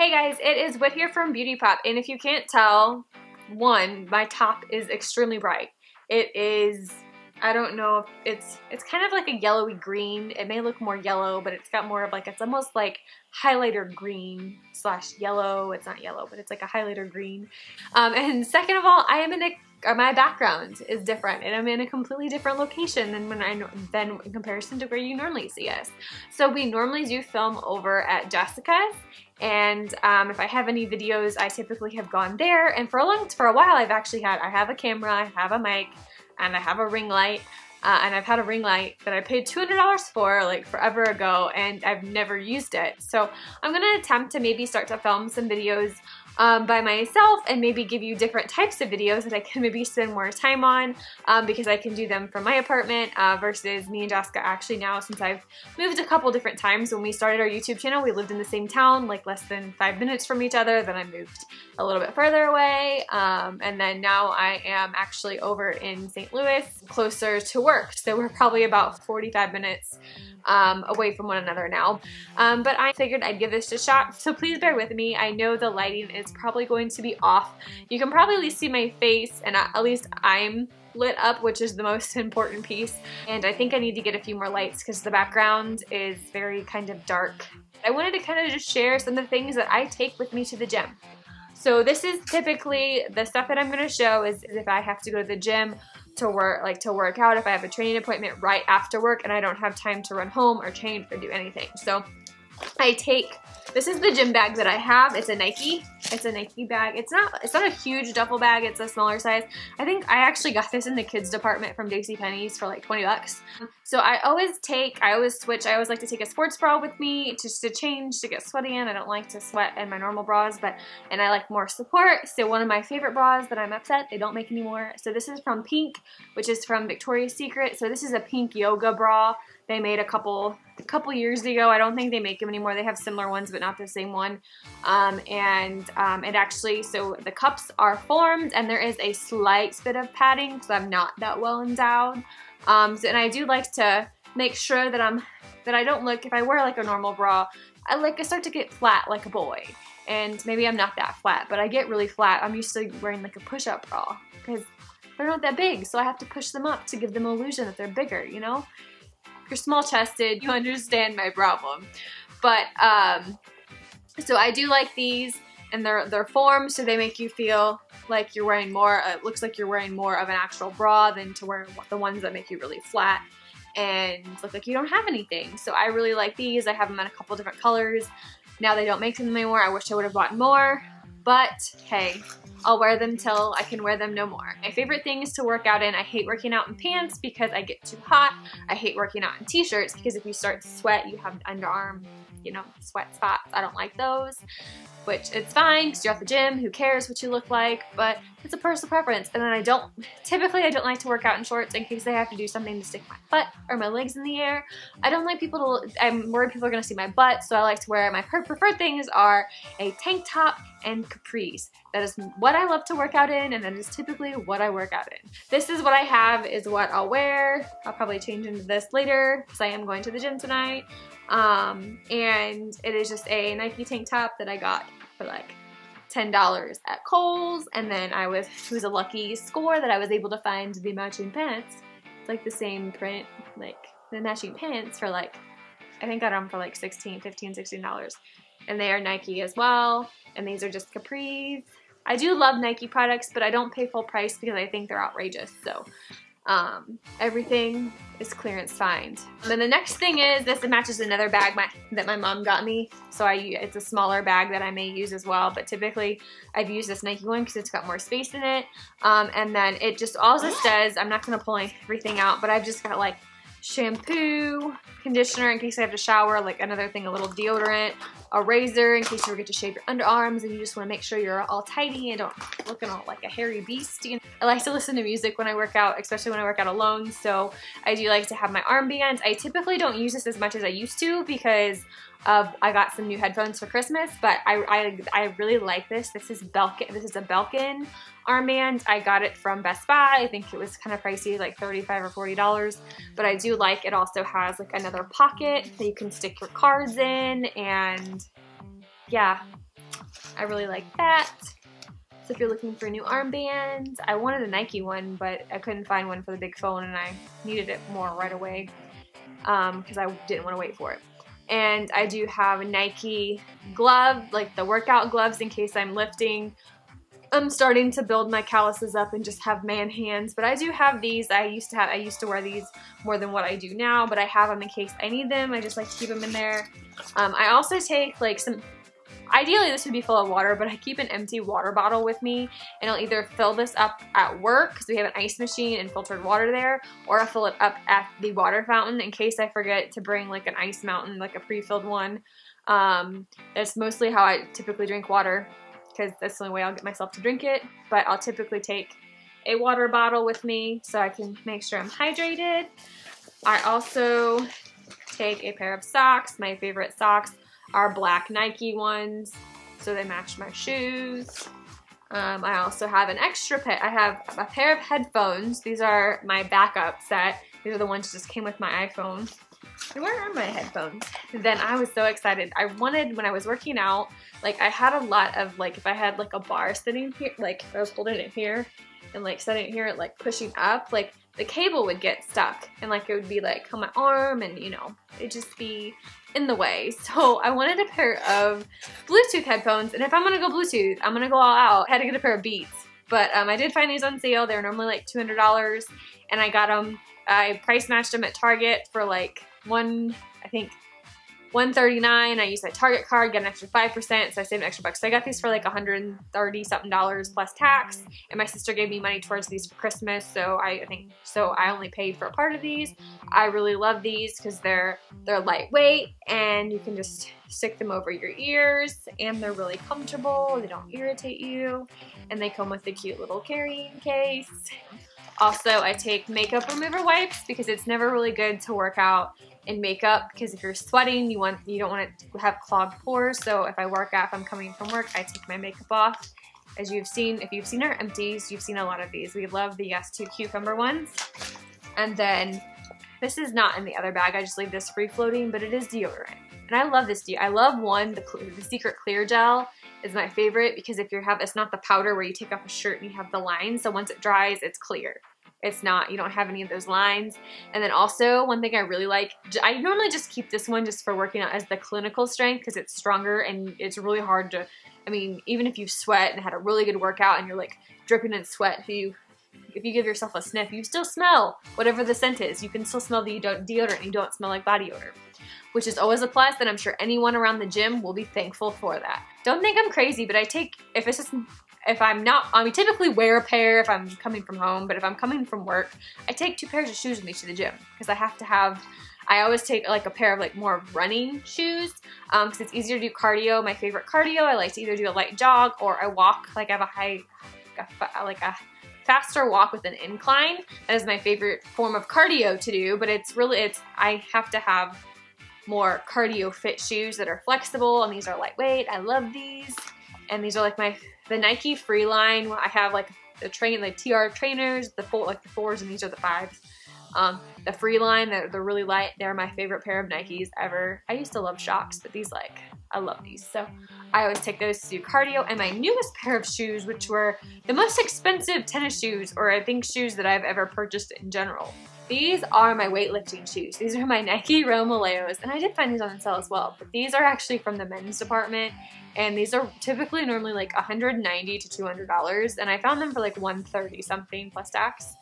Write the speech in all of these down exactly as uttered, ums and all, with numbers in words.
Hey guys, it is Whit here from Beauty Pop, and if you can't tell, one, my top is extremely bright. It is, I don't know, if it's it's kind of like a yellowy green. It may look more yellow, but it's got more of like, it's almost like highlighter green slash yellow. It's not yellow, but it's like a highlighter green. Um, and second of all, I am in a my background is different, and I'm in a completely different location than when I than in comparison to where you normally see us. So we normally do film over at Jessica's, and um, if I have any videos, I typically have gone there. And for a long, for a while, I've actually had I have a camera, I have a mic, and I have a ring light, uh, and I've had a ring light that I paid two hundred dollars for like forever ago, and I've never used it. So I'm gonna attempt to maybe start to film some videos Um, by myself, and maybe give you different types of videos that I can maybe spend more time on, um, because I can do them from my apartment uh, versus me and Jessica. Actually now, since I've moved a couple different times, when we started our YouTube channel we lived in the same town, like less than five minutes from each other, then I moved a little bit further away, um, and then now I am actually over in Saint Louis, closer to work, so we're probably about forty-five minutes um, away from one another now, um, but I figured I'd give this a shot, so please bear with me. I know the lighting is It's probably going to be off. You can probably at least see my face, and at least I'm lit up, which is the most important piece. And I think I need to get a few more lights because the background is very kind of dark. I wanted to kind of just share some of the things that I take with me to the gym. So this is typically the stuff that I'm going to show is if I have to go to the gym to work, like to work out, if I have a training appointment right after work and I don't have time to run home or change or do anything. So I take, this is the gym bag that I have. It's a Nike. It's a Nike bag. It's not it's not a huge duffel bag. It's a smaller size. I think I actually got this in the kids department from JCPenney's for like twenty bucks. So I always take, I always switch. I always like to take a sports bra with me just to change, to get sweaty in. I don't like to sweat in my normal bras, but, and I like more support. So one of my favorite bras that I'm upset they don't make anymore. So this is from Pink, which is from Victoria's Secret. So this is a pink yoga bra. They made a couple a couple years ago. I don't think they make them anymore. They have similar ones, but not the same one. Um, and um, it actually, so the cups are formed, and there is a slight bit of padding because I'm not that well endowed. Um, so, and I do like to make sure that I'm that I don't look. If I wear like a normal bra, I like I start to get flat like a boy. And maybe I'm not that flat, but I get really flat. I'm used to wearing like a push-up bra because they're not that big, so I have to push them up to give them the illusion that they're bigger. You know. You're small-chested, you understand my problem. But um, so I do like these, and they're they're formed, so they make you feel like you're wearing more. Uh, it looks like you're wearing more of an actual bra than to wear the ones that make you really flat and look like you don't have anything. So I really like these. I have them in a couple different colors. Now they don't make them anymore. I wish I would have bought more, but hey. I'll wear them till I can wear them no more. My favorite thing is to work out in. I hate working out in pants because I get too hot. I hate working out in t-shirts because if you start to sweat, you have underarm, you know, sweat spots. I don't like those, which it's fine because you're at the gym. Who cares what you look like? But it's a personal preference. And then I don't, typically I don't like to work out in shorts in case I have to do something to stick my butt or my legs in the air. I don't like people to, I'm worried people are going to see my butt, so I like to wear, my preferred things are a tank top and capris. That is what I love to work out in, and that is typically what I work out in. This is what I have, is what I'll wear. I'll probably change into this later because I am going to the gym tonight. Um, and it is just a Nike tank top that I got for like ten dollars at Kohl's, and then I was, it was a lucky score that I was able to find the matching pants. It's like the same print, like the matching pants for like, I think I got them for like sixteen, fifteen, sixteen dollars. And they are Nike as well, and these are just capris. I do love Nike products, but I don't pay full price because I think they're outrageous, so um, everything is clearance find. And then the next thing is, this matches another bag my, that my mom got me, so I, it's a smaller bag that I may use as well, but typically I've used this Nike one because it's got more space in it, um, and then it just also says, I'm not going to pull everything out, but I've just got like shampoo, conditioner in case I have to shower, like another thing, a little deodorant, a razor in case you forget to shave your underarms and you just want to make sure you're all tidy and don't looking all like a hairy beast. You know? I like to listen to music when I work out, especially when I work out alone, so I do like to have my armbands. I typically don't use this as much as I used to because of, I got some new headphones for Christmas, but I, I, I really like this. This is Belkin, this is a Belkin armband. I got it from Best Buy. I think it was kind of pricey, like thirty-five or forty dollars, but I do like it also has like another pocket that you can stick your cards in, and yeah, I really like that. So if you're looking for new armbands, I wanted a Nike one, but I couldn't find one for the big phone and I needed it more right away because um, I didn't want to wait for it. And I do have a Nike glove, like the workout gloves in case I'm lifting. I'm starting to build my calluses up and just have man hands, but I do have these. I used to have, I used to wear these more than what I do now, but I have them in case I need them. I just like to keep them in there. Um, I also take like some, ideally this would be full of water, but I keep an empty water bottle with me, and I'll either fill this up at work because we have an ice machine and filtered water there, or I'll fill it up at the water fountain in case I forget to bring like an ice mountain, like a pre-filled one. Um, that's mostly how I typically drink water, because that's the only way I'll get myself to drink it, but I'll typically take a water bottle with me so I can make sure I'm hydrated. I also take a pair of socks. My favorite socks are black Nike ones, so they match my shoes. Um, I also have an extra pair. I have a pair of headphones. These are my backup set. These are the ones that just came with my iPhone. And where are my headphones? Then I was so excited. I wanted, when I was working out, like I had a lot of like, if I had like a bar sitting here, like if I was holding it here and like setting it here, like pushing up, like the cable would get stuck and like it would be like on my arm and you know, it'd just be in the way. So I wanted a pair of Bluetooth headphones, and if I'm gonna go Bluetooth, I'm gonna go all out. I had to get a pair of Beats, but um, I did find these on sale. They were normally like two hundred dollars, and I got them. I price matched them at Target for like one, I think, one thirty-nine. I used my Target card, got an extra five percent, so I saved an extra buck. So I got these for like one hundred thirty something dollars plus tax, and my sister gave me money towards these for Christmas, so I, I think, so I only paid for a part of these. I really love these because they're, they're lightweight, and you can just stick them over your ears, and they're really comfortable, they don't irritate you, and they come with a cute little carrying case. Also, I take makeup remover wipes because it's never really good to work out in makeup, because if you're sweating, you want you don't want to have clogged pores. So if I work out, if I'm coming from work, I take my makeup off. As you've seen, if you've seen our empties, you've seen a lot of these. We love the Yes two cucumber ones. And then this is not in the other bag. I just leave this free floating, but it is deodorant. And I love this deodorant. I love one, the, the Secret Clear Gel is my favorite, because if you have, it's not the powder where you take off a shirt and you have the lines. So once it dries, it's clear. It's not, you don't have any of those lines. And then also, one thing I really like, I normally just keep this one just for working out as the clinical strength, because it's stronger and it's really hard to, I mean, even if you sweat and had a really good workout and you're like dripping in sweat, if you, if you give yourself a sniff, you still smell whatever the scent is. You can still smell the deodorant, you don't smell like body odor, which is always a plus, and I'm sure anyone around the gym will be thankful for that. Don't think I'm crazy, but I take, if it's just, if I'm not, I mean, typically wear a pair if I'm coming from home, but if I'm coming from work, I take two pairs of shoes with me to the gym, because I have to have, I always take like a pair of like more running shoes, um, because it's easier to do cardio. My favorite cardio, I like to either do a light jog or I walk, like I have a high, like a faster walk with an incline. That is my favorite form of cardio to do, but it's really, it's, I have to have more cardio fit shoes that are flexible, and these are lightweight. I love these. And these are like my, the Nike Free line. I have like the train, like T R trainers, the four, like the fours, and these are the fives. Um, the Free line, they're, they're really light. They're my favorite pair of Nikes ever. I used to love Shocks, but these like, I love these. So I always take those to do cardio. And my newest pair of shoes, which were the most expensive tennis shoes, or I think shoes that I've ever purchased in general. These are my weightlifting shoes. These are my Nike Romaleos, and I did find these on sale as well, but these are actually from the men's department, and these are typically normally like one hundred ninety to two hundred dollars, and I found them for like one thirty something plus tax.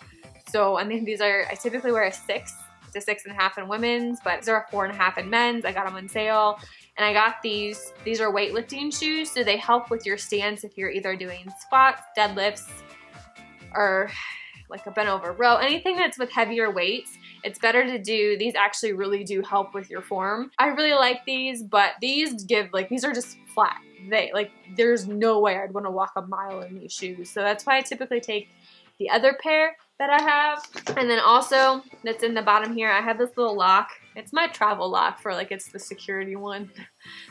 So, and then these are, I typically wear a six to six and a half in women's, but these are a four and a half in men's. I got them on sale, and I got these. These are weightlifting shoes, so they help with your stance if you're either doing squats, deadlifts, or like a bent over row, anything that's with heavier weights, it's better to do. These actually really do help with your form. I really like these, but these give, like, these are just flat. They, like, there's no way I'd want to walk a mile in these shoes. So that's why I typically take the other pair that I have. And then also, that's in the bottom here, I have this little lock. It's my travel lock for, like, it's the security one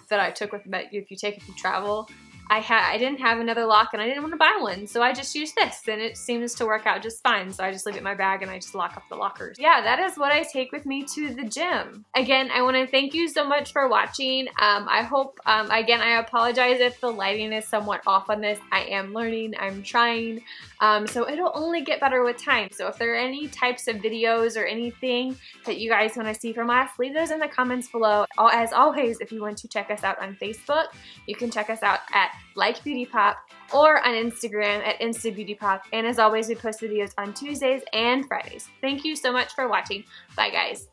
that I took with, if you take if you travel. I had I didn't have another lock and I didn't want to buy one, so I just used this and it seems to work out just fine. So I just leave it in my bag and I just lock up the lockers. Yeah, that is what I take with me to the gym. Again, I want to thank you so much for watching. Um, I hope, um, again, I apologize if the lighting is somewhat off on this. I am learning, I'm trying, um, so it'll only get better with time. So if there are any types of videos or anything that you guys want to see from us, leave those in the comments below. As always, if you want to check us out on Facebook, you can check us out at Like Beauty Pop or on Instagram at Insta Beauty Pop. And as always, we post videos on Tuesdays and Fridays. Thank you so much for watching. Bye, guys.